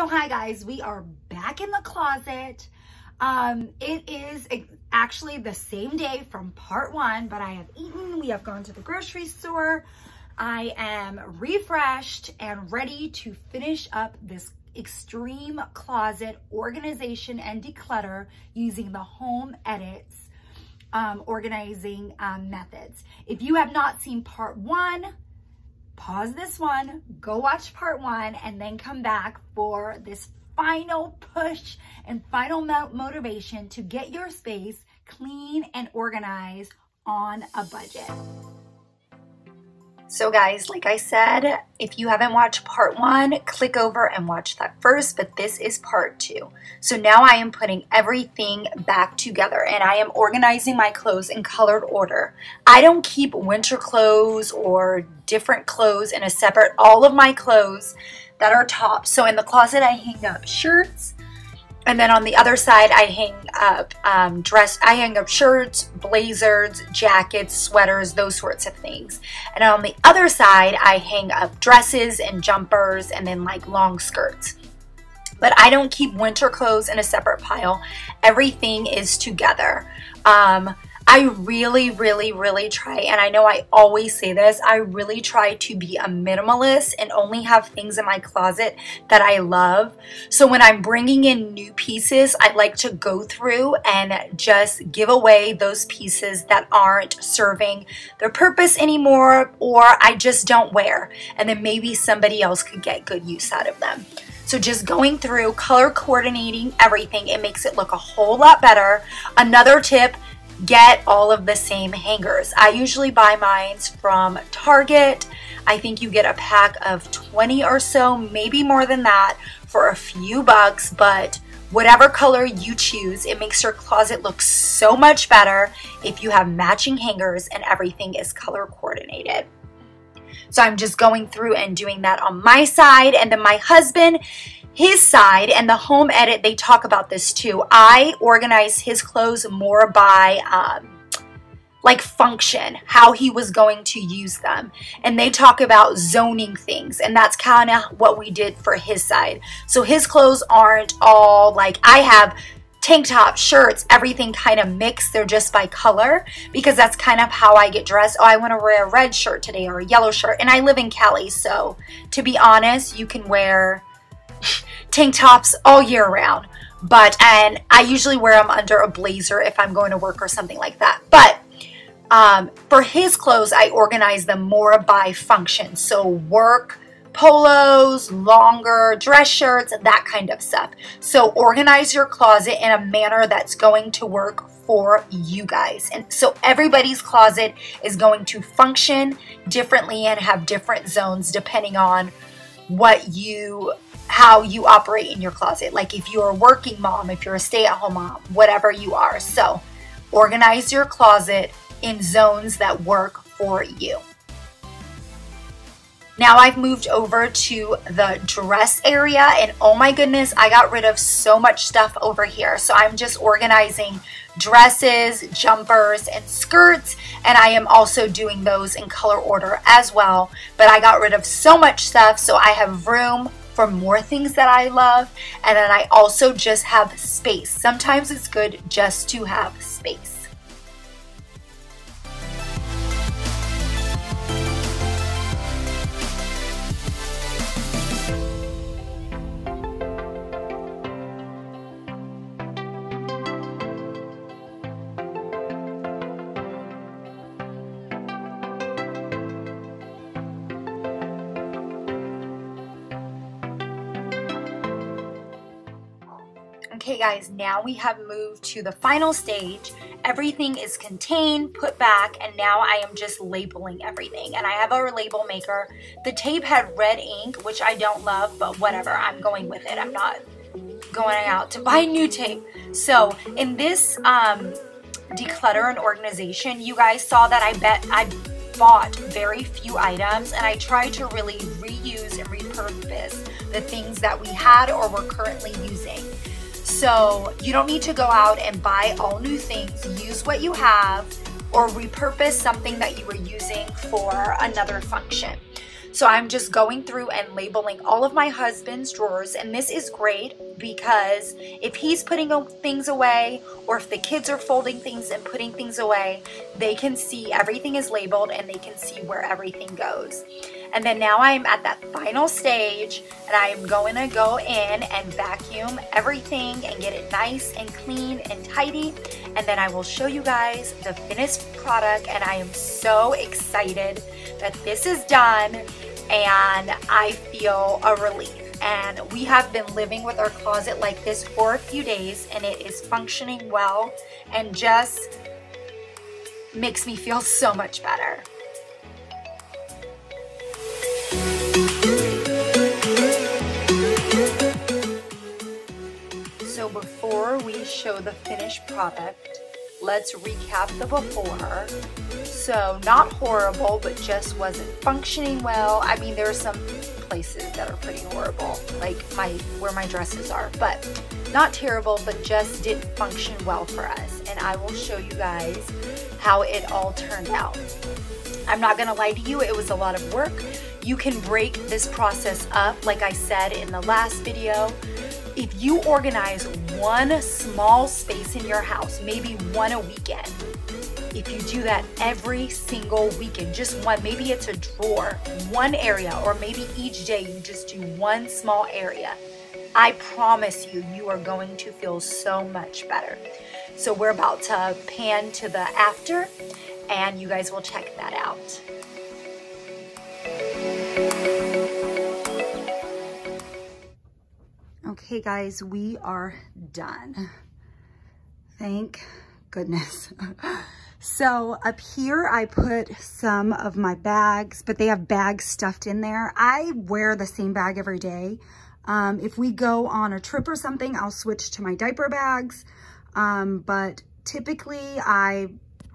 So hi guys, we are back in the closet. It is actually the same day from part one, but I have eaten, we have gone to the grocery store. I am refreshed and ready to finish up this extreme closet organization and declutter using the Home Edit's organizing methods. If you have not seen part one, pause this one, go watch part one, and then come back for this final push and final motivation to get your space clean and organized on a budget. So guys, like I said, if you haven't watched part one, click over and watch that first, but this is part two. So now I am putting everything back together and I am organizing my clothes in colored order. I don't keep winter clothes or different clothes in a separate, all of my clothes that are tops. So in the closet, I hang up shirts, and then on the other side, I hang up shirts, blazers, jackets, sweaters, those sorts of things. And on the other side, I hang up dresses and jumpers and then like long skirts. But I don't keep winter clothes in a separate pile. Everything is together. I really try, and I know I always say this, I really try to be a minimalist and only have things in my closet that I love. So when I'm bringing in new pieces, I like to go through and just give away those pieces that aren't serving their purpose anymore, or I just don't wear, and then maybe somebody else could get good use out of them. So just going through, color coordinating everything, it makes it look a whole lot better. Another tip, get all of the same hangers. I usually buy mine from Target. I think you get a pack of 20 or so, maybe more than that, for a few bucks, but whatever color you choose, it makes your closet look so much better if you have matching hangers and everything is color coordinated. So I'm just going through and doing that on my side, and then my husband, his side, and the Home Edit, they talk about this too. I organize his clothes more by like function, how he was going to use them. And they talk about zoning things, and that's kind of what we did for his side. So his clothes aren't all like, I have tank tops, shirts, everything kind of mixed. They're just by color because that's kind of how I get dressed. Oh, I want to wear a red shirt today or a yellow shirt. And I live in Cali, so to be honest, you can wear tank tops all year round, and I usually wear them under a blazer if I'm going to work or something like that. But for his clothes, I organize them more by function. So work polos, longer dress shirts, that kind of stuff. So organize your closet in a manner that's going to work for you guys. And so everybody's closet is going to function differently and have different zones depending on how you operate in your closet. Like if you're a working mom, if you're a stay-at-home mom, whatever you are. So organize your closet in zones that work for you. Now I've moved over to the dress area, and oh my goodness, I got rid of so much stuff over here. So I'm just organizing dresses, jumpers, and skirts, and I am also doing those in color order as well. But I got rid of so much stuff, so I have room for more things that I love, and then I also just have space. Sometimes it's good just to have space. Okay guys, now we have moved to the final stage. Everything is contained, put back, and now I am just labeling everything. And I have a label maker. The tape had red ink, which I don't love, but whatever, I'm going with it. I'm not going out to buy new tape. So in this declutter and organization, you guys saw that I bought very few items, and I tried to really reuse and repurpose the things that we had or were currently using. So you don't need to go out and buy all new things. Use what you have or repurpose something that you were using for another function. So I'm just going through and labeling all of my husband's drawers, and this is great because if he's putting things away or if the kids are folding things and putting things away, they can see everything is labeled and they can see where everything goes. And then now I'm at that final stage, and I am going to go in and vacuum everything and get it nice and clean and tidy. And then I will show you guys the finished product, and I am so excited that this is done, and I feel a relief. And we have been living with our closet like this for a few days, and it is functioning well and just makes me feel so much better. So before we show the finished product, let's recap the before. So not horrible, but just wasn't functioning well. I mean, there are some places that are pretty horrible, like where my dresses are, but not terrible, but just didn't function well for us. And I will show you guys how it all turned out. I'm not gonna lie to you, it was a lot of work. You can break this process up, like I said in the last video. If you organize one small space in your house, maybe one a weekend, if you do that every single weekend, just one, maybe it's a drawer, one area, or maybe each day you just do one small area, I promise you, you are going to feel so much better. So we're about to pan to the after, and you guys will check that out. Okay guys, we are done. Thank goodness. So up here I put some of my bags, but they have bags stuffed in there. I wear the same bag every day. If we go on a trip or something, I'll switch to my diaper bags. But typically I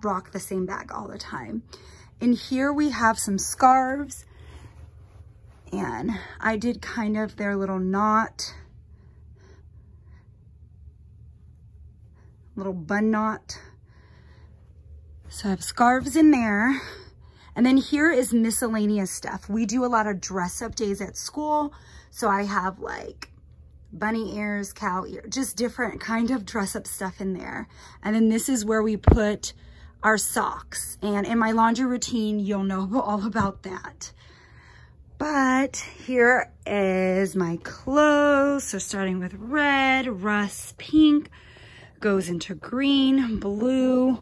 rock the same bag all the time. And here we have some scarves. And I did kind of their little knot, little bun knot. So I have scarves in there. And then here is miscellaneous stuff. We do a lot of dress up days at school. So I have like bunny ears, cow ear, just different kind of dress up stuff in there. And then this is where we put our socks. And in my laundry routine, you'll know all about that. But here is my clothes. So starting with red, rust pink, goes into green, blue,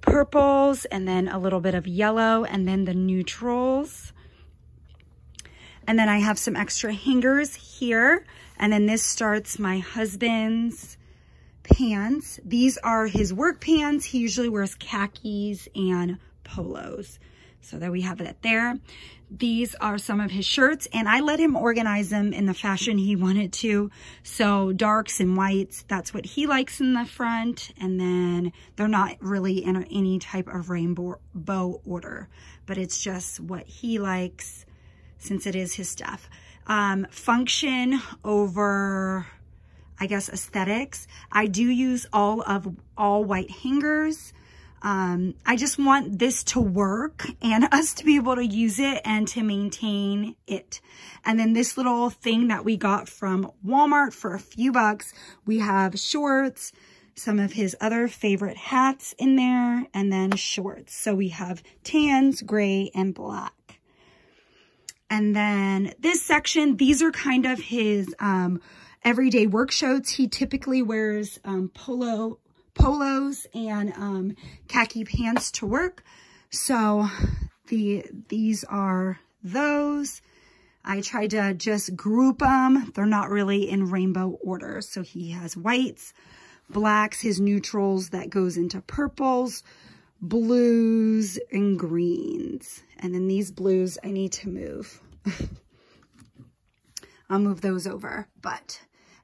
purples, and then a little bit of yellow, and then the neutrals. And then I have some extra hangers here. And then this starts my husband's pants. These are his work pants. He usually wears khakis and polos. So there we have it there. These are some of his shirts, and I let him organize them in the fashion he wanted to. So darks and whites, that's what he likes in the front. And then they're not really in any type of rainbow order, but it's just what he likes since it is his stuff. Function over, I guess, aesthetics. I do use all white hangers. I just want this to work and us to be able to use it and to maintain it. And then this little thing that we got from Walmart for a few bucks, we have shorts, some of his other favorite hats in there, and then shorts. So we have tans, gray, and black. And then this section, these are kind of his everyday work shirts. He typically wears polos and khaki pants to work. So these are those. I try to just group them. They're not really in rainbow order. So he has whites, blacks, his neutrals that goes into purples, blues, and greens. And then these blues I need to move. I'll move those over.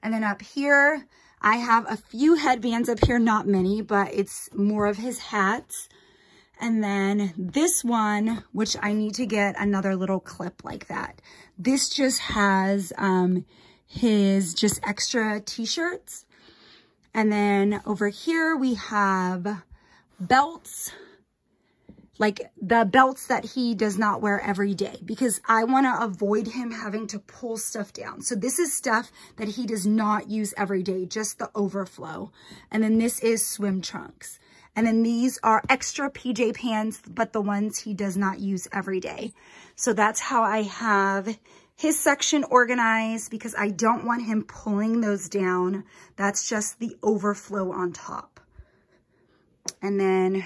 And then up here, I have a few headbands up here, not many, but it's more of his hats. And then this one, which I need to get another little clip like that. This just has his just extra t-shirts. And then over here we have belts. like the belts that he does not wear every day, because I want to avoid him having to pull stuff down. So this is stuff that he does not use every day, just the overflow. And then this is swim trunks. And then these are extra PJ pants, but the ones he does not use every day. So that's how I have his section organized, because I don't want him pulling those down. That's just the overflow on top. And then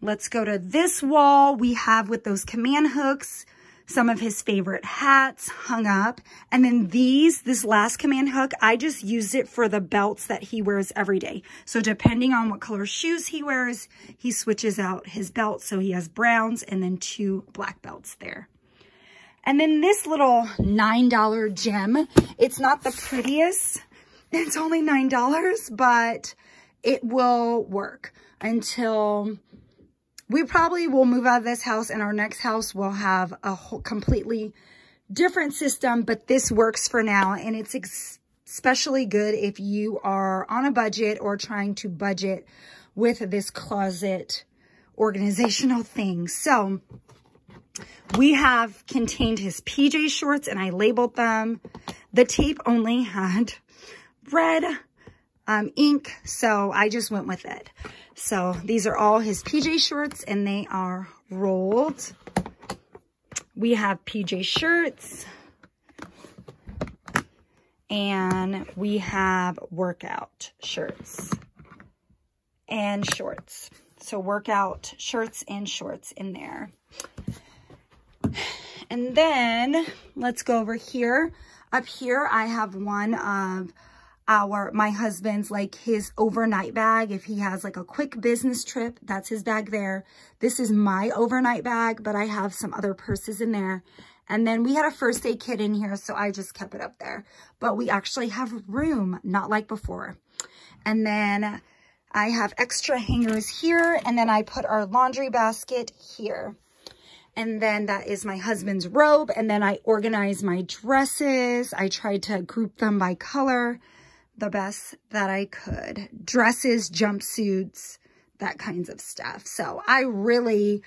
let's go to this wall. We have, with those command hooks, some of his favorite hats hung up. And then these, this last command hook, I just used it for the belts that he wears every day. So depending on what color shoes he wears, he switches out his belt. So he has browns and then two black belts there. And then this little $9 gem, it's not the prettiest. It's only $9, but it will work until we probably will move out of this house, and our next house will have a whole completely different system, but this works for now. And it's especially good if you are on a budget or trying to budget with this closet organizational thing. So we have contained his PJ shorts, and I labeled them. The tape only had red ink, so I just went with it. So these are all his PJ shorts, and they are rolled. We have PJ shirts, and we have workout shirts and shorts. So workout shirts and shorts in there. And then let's go over here. Up here, I have one of my husband's, like his overnight bag. If he has like a quick business trip, that's his bag there. This is my overnight bag, but I have some other purses in there. And then we had a first aid kit in here, so I just kept it up there. But we actually have room, not like before. And then I have extra hangers here. And then I put our laundry basket here. And then that is my husband's robe. And then I organize my dresses. I tried to group them by color the best that I could. Dresses, jumpsuits, that kinds of stuff. So I really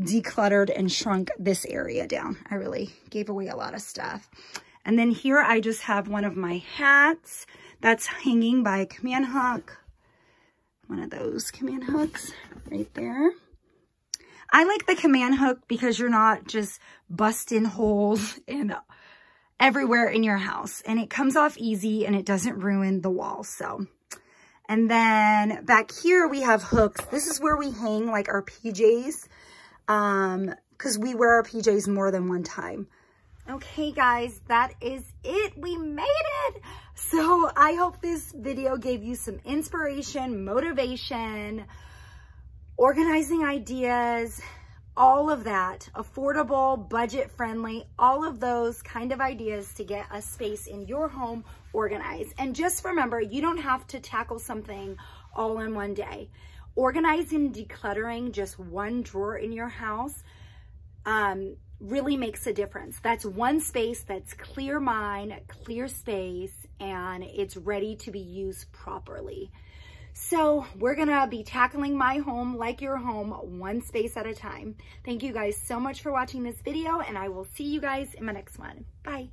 decluttered and shrunk this area down. I really gave away a lot of stuff. And then here I just have one of my hats that's hanging by a command hook. One of those command hooks right there. I like the command hook because you're not just busting holes in everywhere in your house, and it comes off easy and it doesn't ruin the wall. So, and then back here we have hooks. This is where we hang like our PJs, because we wear our PJs more than one time. Okay guys, that is it. We made it. So I hope this video gave you some inspiration, motivation, organizing ideas, all of that, affordable, budget friendly, all of those kind of ideas to get a space in your home organized. And just remember, you don't have to tackle something all in one day. Organizing, decluttering just one drawer in your house really makes a difference. That's one space that's clear mind, clear space, and it's ready to be used properly. So we're gonna be tackling my home like your home, one space at a time. Thank you guys so much for watching this video, and I will see you guys in my next one. Bye.